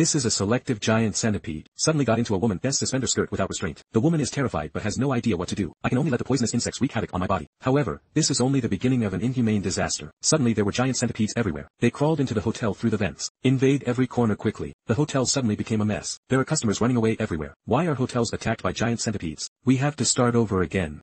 This is a selective giant centipede. Suddenly got into a woman's suspender skirt without restraint. The woman is terrified but has no idea what to do. I can only let the poisonous insects wreak havoc on my body. However, this is only the beginning of an inhumane disaster. Suddenly there were giant centipedes everywhere. They crawled into the hotel through the vents. Invade every corner quickly. The hotel suddenly became a mess. There are customers running away everywhere. Why are hotels attacked by giant centipedes? We have to start over again.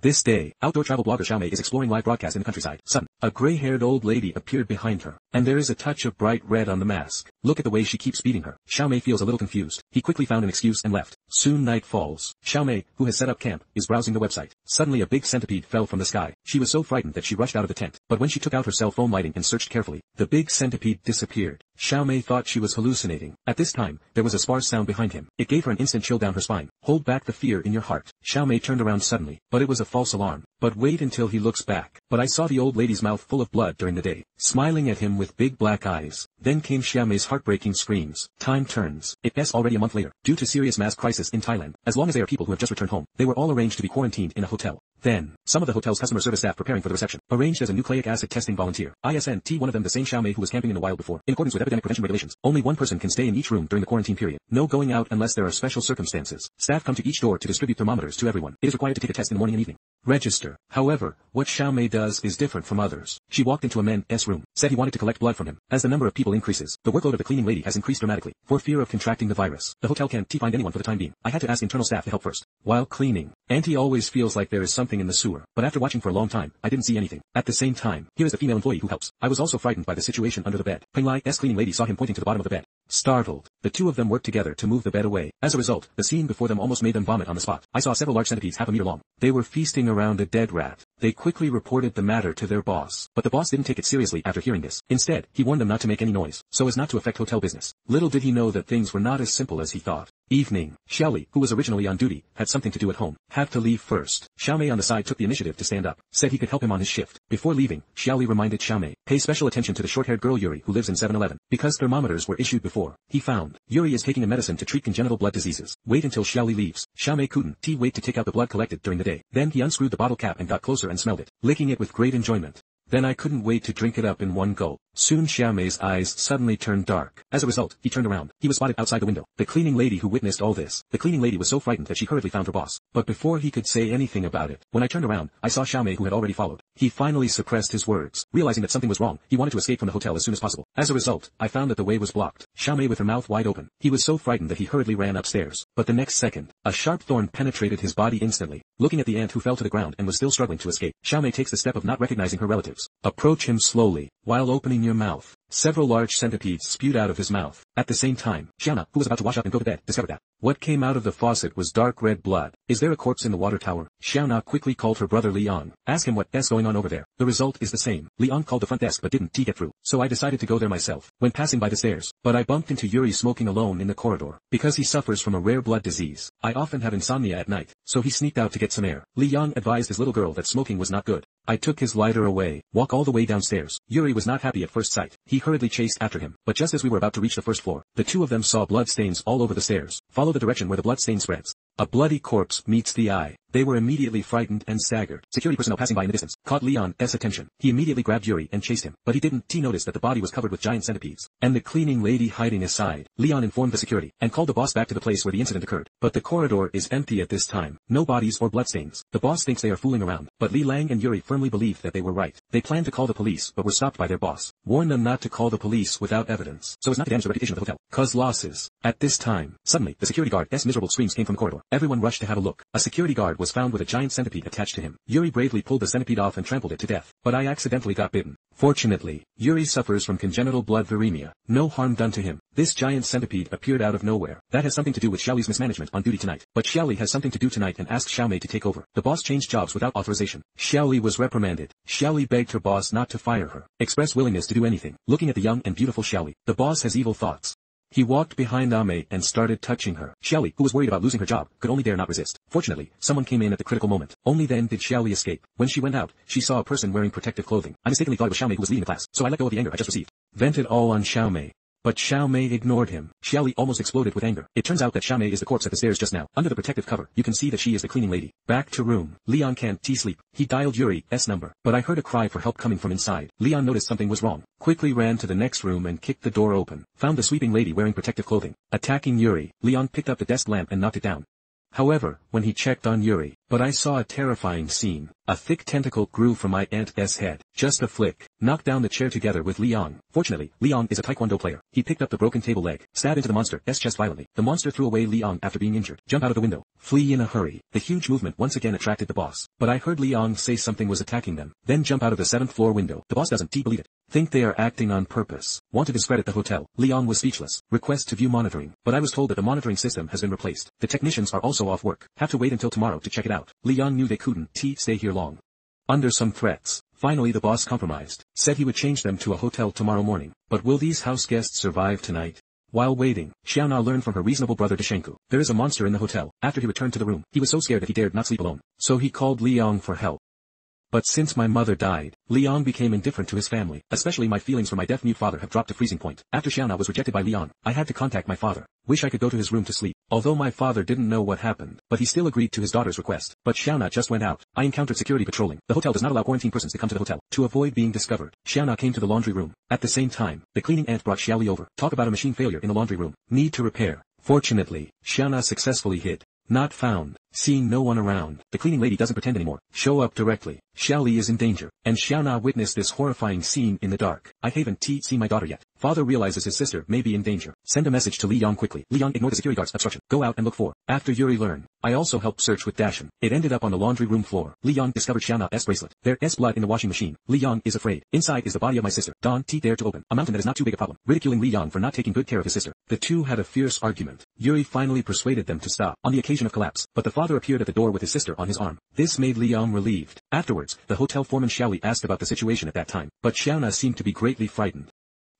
This day, outdoor travel blogger Xiaomei is exploring live broadcast in the countryside. Sudden, a gray-haired old lady appeared behind her, and there is a touch of bright red on the mask. Look at the way she keeps beating her. Xiaomei feels a little confused. He quickly found an excuse and left. Soon night falls. Xiaomei, who has set up camp, is browsing the website. Suddenly a big centipede fell from the sky. She was so frightened that she rushed out of the tent. But when she took out her cell phone lighting and searched carefully, the big centipede disappeared. Xiaomei thought she was hallucinating. At this time, there was a sparse sound behind him. It gave her an instant chill down her spine. Hold back the fear in your heart. Xiaomei turned around suddenly, but it was a false alarm. But wait until he looks back. But I saw the old lady's mouth full of blood during the day, smiling at him with big black eyes. Then came Xiaomei's heartbreaking screams. Time turns. It's already a month later. Due to serious mass crisis in Thailand, as long as they are people who have just returned home, they were all arranged to be quarantined in a hotel. Then, some of the hotel's customer service staff preparing for the reception, arranged as a nucleic acid testing volunteer. ISNT one of them the same Xiaomei who was camping in the wild before. In accordance with epidemic prevention regulations, only one person can stay in each room during the quarantine period. No going out unless there are special circumstances. Staff come to each door to distribute thermometers to everyone. It is required to take a test in the morning and evening. Register. However, what Xiaomei does is different from others. She walked into a man's room, said he wanted to collect blood from him. As the number of people increases, the workload of the cleaning lady has increased dramatically, for fear of contracting the virus. The hotel can't find anyone for the time being. I had to ask internal staff to help first. While cleaning, Auntie always feels like there is something in the sewer, but after watching for a long time, I didn't see anything. At the same time, here is the female employee who helps. I was also frightened by the situation under the bed. Peng Lai's cleaning lady saw him pointing to the bottom of the bed. Startled, the two of them worked together to move the bed away. As a result, the scene before them almost made them vomit on the spot. I saw several large centipedes half a meter long. They were feasting around a dead rat. They quickly reported the matter to their boss. But the boss didn't take it seriously after hearing this. Instead, he warned them not to make any noise, so as not to affect hotel business. Little did he know that things were not as simple as he thought. Evening, Xiaoli, who was originally on duty, had something to do at home. Had to leave first. Xiaomei on the side took the initiative to stand up, said he could help him on his shift. Before leaving, Xiaoli reminded Xiaomei, pay special attention to the short-haired girl Yuri who lives in 7-Eleven. Because thermometers were issued before, he found Yuri is taking a medicine to treat congenital blood diseases. Wait until Xiaoli leaves. Xiaomei couldn't wait to take out the blood collected during the day. Then he unscrewed the bottle cap and got closer and smelled it, licking it with great enjoyment. Then I couldn't wait to drink it up in one gulp. Soon Xiaomei's eyes suddenly turned dark. As a result, he turned around. He was spotted outside the window. The cleaning lady who witnessed all this. The cleaning lady was so frightened that she hurriedly found her boss. But before he could say anything about it, when I turned around, I saw Xiaomei who had already followed. He finally suppressed his words. Realizing that something was wrong, he wanted to escape from the hotel as soon as possible. As a result, I found that the way was blocked. Xiaomei with her mouth wide open. He was so frightened that he hurriedly ran upstairs. But the next second, a sharp thorn penetrated his body instantly. Looking at the ant who fell to the ground and was still struggling to escape, Xiaomei takes the step of not recognizing her relatives. Approach him slowly, while opening your mouth. Several large centipedes spewed out of his mouth. At the same time, Xiaona, who was about to wash up and go to bed, discovered that what came out of the faucet was dark red blood. Is there a corpse in the water tower? Xiaona quickly called her brother Leon. Ask him what's going on over there. The result is the same. Leon called the front desk but didn't get through, so I decided to go there myself. When passing by the stairs, but I bumped into Yuri smoking alone in the corridor. Because he suffers from a rare blood disease, I often have insomnia at night, so he sneaked out to get some air. Leon advised his little girl that smoking was not good. I took his lighter away, walk all the way downstairs. Yuri was not happy at first sight. He hurriedly chased after him, but just as we were about to reach the first floor, the two of them saw blood stains all over the stairs. Follow the direction where the blood stain spreads. A bloody corpse meets the eye. They were immediately frightened and staggered. Security personnel passing by in the distance caught Leon's attention. He immediately grabbed Yuri and chased him, but he didn't notice that the body was covered with giant centipedes. And the cleaning lady hiding aside. Leon informed the security and called the boss back to the place where the incident occurred. But the corridor is empty at this time. No bodies or bloodstains. The boss thinks they are fooling around, but Li Lang and Yuri firmly believe that they were right. They planned to call the police but were stopped by their boss. Warn them not to call the police without evidence, so as not to damage the reputation of the hotel. Cause losses. At this time, suddenly, the security guard's miserable screams came from the corridor. Everyone rushed to have a look. A security guard was found with a giant centipede attached to him. Yuri bravely pulled the centipede off and trampled it to death, but I accidentally got bitten. Fortunately, Yuri suffers from congenital blood viremia. No harm done to him. This giant centipede appeared out of nowhere. That has something to do with Xiaoli's mismanagement on duty tonight. But Xiaoli has something to do tonight and asked Xiaomei to take over. The boss changed jobs without authorization. Xiaoli was reprimanded. Xiaoli begged her boss not to fire her. Expressed willingness to do anything. Looking at the young and beautiful Xiaoli, the boss has evil thoughts. He walked behind Ame and started touching her. Xiaoli, who was worried about losing her job, could only dare not resist. Fortunately, someone came in at the critical moment. Only then did Xiaoli escape. When she went out, she saw a person wearing protective clothing. I mistakenly thought it was Xiaomei who was leading the class, so I let go of the anger I just received. Vented all on Xiaomei. But Xiaomei ignored him. Xiaoli almost exploded with anger. It turns out that Xiaomei is the corpse at the stairs just now. Under the protective cover, you can see that she is the cleaning lady. Back to room. Leon can't sleep. He dialed Yuri's number. But I heard a cry for help coming from inside. Leon noticed something was wrong. Quickly ran to the next room and kicked the door open. Found the sweeping lady wearing protective clothing. Attacking Yuri, Leon picked up the desk lamp and knocked it down. However, when he checked on Yuri, I saw a terrifying scene. A thick tentacle grew from my aunt's head. Just a flick, knocked down the chair together with Leon. Fortunately, Leon is a taekwondo player. He picked up the broken table leg, stabbed into the monster's chest violently. The monster threw away Leon after being injured. Jump out of the window. Flee in a hurry. The huge movement once again attracted the boss. But I heard Leon say something was attacking them. Then jump out of the 7th floor window. The boss doesn't believe it. Think they are acting on purpose. Want to discredit the hotel. Leon was speechless. Request to view monitoring. But I was told that the monitoring system has been replaced. The technicians are also off work. Have to wait until tomorrow to check it out. Leon knew they couldn't stay here long. Under some threats, finally the boss compromised. Said he would change them to a hotel tomorrow morning. But will these house guests survive tonight? While waiting, Xiaona learned from her reasonable brother Dashenku. There is a monster in the hotel. After he returned to the room, he was so scared that he dared not sleep alone. So he called Leon for help. But since my mother died, Leon became indifferent to his family. Especially my feelings for my deaf-mute father have dropped to freezing point. After Xiaona was rejected by Leon, I had to contact my father. Wish I could go to his room to sleep. Although my father didn't know what happened, but he still agreed to his daughter's request. But Xiaona just went out. I encountered security patrolling. The hotel does not allow quarantine persons to come to the hotel. To avoid being discovered, Xiaona came to the laundry room. At the same time, the cleaning aunt brought Xiaoli over. Talk about a machine failure in the laundry room. Need to repair. Fortunately, Xiaona successfully hid. Not found. Seeing no one around, the cleaning lady doesn't pretend anymore. Show up directly. Xiaoli is in danger. And Xiaona witnessed this horrifying scene in the dark. I haven't seen my daughter yet. Father realizes his sister may be in danger. Send a message to Leon quickly. Leon ignored the security guard's obstruction. Go out and look for. After Yuri learned, I also helped search with Dashin. It ended up on the laundry room floor. Leon discovered Xiaona's bracelet. There's blood in the washing machine. Leon is afraid. Inside is the body of my sister. Don't dare to open. A mountain that is not too big a problem. Ridiculing Leon for not taking good care of his sister. The two had a fierce argument. Yuri finally persuaded them to stop on the occasion of collapse. But the father appeared at the door with his sister on his arm. This made Leon relieved. Afterwards, the hotel foreman Xiaoli asked about the situation at that time, but Xiaona seemed to be greatly frightened.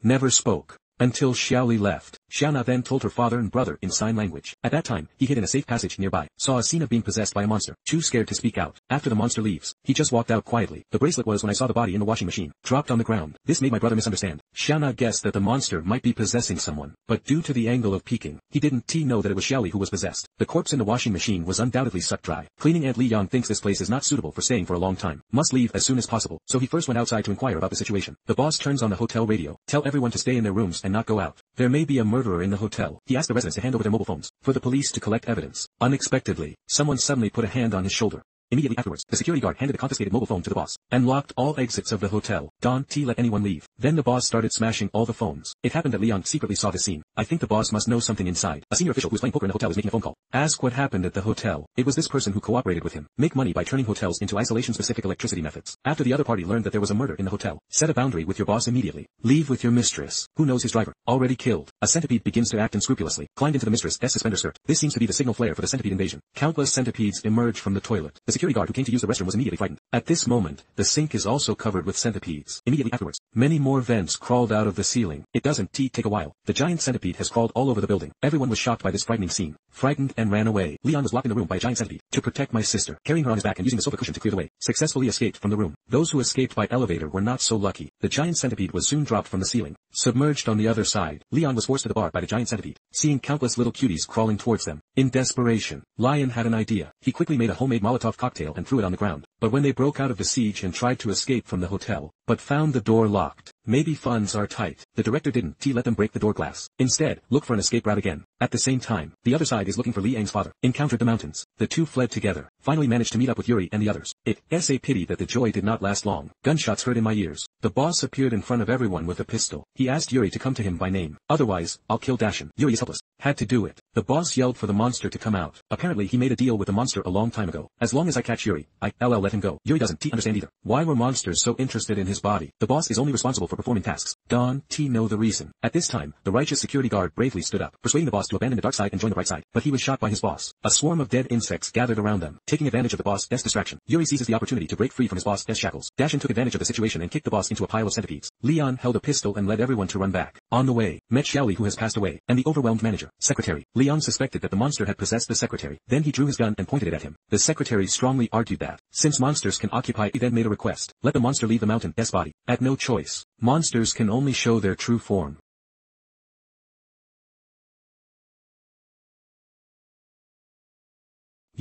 Never spoke. Until Xiaoli left. Xiaona then told her father and brother in sign language. At that time, he hid in a safe passage nearby. Saw a scene of being possessed by a monster. Too scared to speak out. After the monster leaves, he just walked out quietly. The bracelet was when I saw the body in the washing machine. Dropped on the ground. This made my brother misunderstand. Xiaona guessed that the monster might be possessing someone. But due to the angle of peeking, he didn't know that it was Xiaoli who was possessed. The corpse in the washing machine was undoubtedly sucked dry. Cleaning aunt Leon thinks this place is not suitable for staying for a long time. Must leave as soon as possible. So he first went outside to inquire about the situation. The boss turns on the hotel radio. Tell everyone to stay in their rooms and not go out. There may be a murderer in the hotel. He asked the residents to hand over their mobile phones for the police to collect evidence. Unexpectedly, someone suddenly put a hand on his shoulder. Immediately afterwards, the security guard handed the confiscated mobile phone to the boss and locked all exits of the hotel. Don't let anyone leave. Then the boss started smashing all the phones. It happened that Leon secretly saw this scene. I think the boss must know something inside. A senior official who's playing poker in the hotel is making a phone call. Ask what happened at the hotel. It was this person who cooperated with him. Make money by turning hotels into isolation-specific electricity methods. After the other party learned that there was a murder in the hotel, set a boundary with your boss immediately. Leave with your mistress. Who knows his driver? Already killed. A centipede begins to act unscrupulously. Climbed into the mistress's suspender skirt. This seems to be the signal flare for the centipede invasion. Countless centipedes emerge from the toilet. The security guard who came to use the restroom was immediately frightened. At this moment, the sink is also covered with centipedes. Immediately afterwards, many more vents crawled out of the ceiling. It doesn't take a while. The giant centipede has crawled all over the building. Everyone was shocked by this frightening scene. Frightened and ran away. Leon was locked in the room by a giant centipede. To protect my sister, carrying her on his back and using the sofa cushion to clear the way, successfully escaped from the room. Those who escaped by elevator were not so lucky. The giant centipede was soon dropped from the ceiling. Submerged on the other side, Leon was forced to the bar by the giant centipede, seeing countless little cuties crawling towards them. In desperation, Leon had an idea. He quickly made a homemade Molotov cocktail and threw it on the ground. But when they broke out of the siege and tried to escape from the hotel, but found the door locked. Maybe funds are tight. The director didn't let them break the door glass. Instead, look for an escape route again. At the same time, the other side is looking for Liang's father. Encountered the mountains. The two fled together. Finally managed to meet up with Yuri and the others. It's a pity that the joy did not last long. Gunshots heard in my ears. The boss appeared in front of everyone with a pistol. He asked Yuri to come to him by name. Otherwise, I'll kill Dashin. Yuri is helpless. Had to do it. The boss yelled for the monster to come out. Apparently he made a deal with the monster a long time ago. As long as I catch Yuri, I'll let him go. Yuri doesn't understand either. Why were monsters so interested in his body? The boss is only responsible for performing tasks. Don't know the reason. At this time, the righteous security guard bravely stood up, persuading the boss to abandon the dark side and join the bright side. But he was shot by his boss. A swarm of dead insects gathered around them, taking advantage of the boss's distraction. Yuri seizes the opportunity to break free from his boss's shackles. Dashin took advantage of the situation and kicked the boss into a pile of centipedes. Leon held a pistol and led everyone to run back. On the way, met Xiaoli, who has passed away, and the overwhelmed manager, secretary. Leon suspected that the monster had possessed the secretary. Then he drew his gun and pointed it at him. The secretary strongly argued that, since monsters can occupy, he then made a request. Let the monster leave the mountain's body. At no choice. Monsters can only show their true form.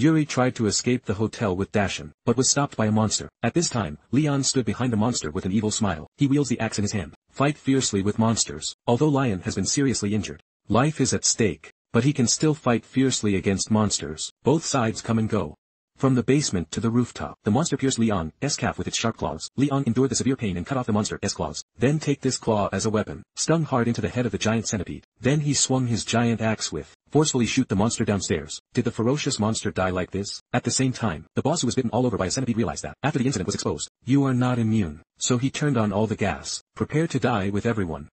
Yuri tried to escape the hotel with Dashin, but was stopped by a monster. At this time, Leon stood behind the monster with an evil smile. He wields the axe in his hand. Fight fiercely with monsters. Although Lion has been seriously injured, life is at stake, but he can still fight fiercely against monsters. Both sides come and go. From the basement to the rooftop, the monster pierced Leon's calf with its sharp claws. Leon endured the severe pain and cut off the monster's claws. Then take this claw as a weapon. Stung hard into the head of the giant centipede. Then he swung his giant axe with. Forcefully shoot the monster downstairs. Did the ferocious monster die like this? At the same time, the boss who was bitten all over by a centipede realized that, after the incident was exposed, you are not immune. So he turned on all the gas. Prepare to die with everyone.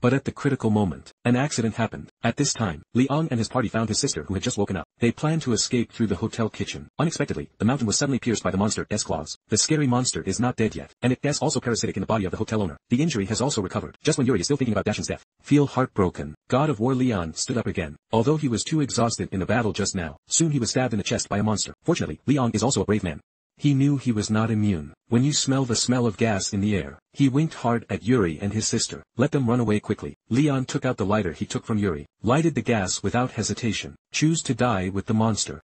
But at the critical moment, an accident happened. At this time, Leon and his party found his sister who had just woken up. They planned to escape through the hotel kitchen. Unexpectedly, the mountain was suddenly pierced by the monster's claws. The scary monster is not dead yet, and it is also parasitic in the body of the hotel owner. The injury has also recovered. Just when Yuri is still thinking about Dashin's death, feel heartbroken. God of War Leon stood up again. Although he was too exhausted in the battle just now, soon he was stabbed in the chest by a monster. Fortunately, Leon is also a brave man. He knew he was not immune. When you smell the smell of gas in the air, he winked hard at Yuri and his sister. Let them run away quickly. Leon took out the lighter he took from Yuri, lighted the gas without hesitation. Choose to die with the monster.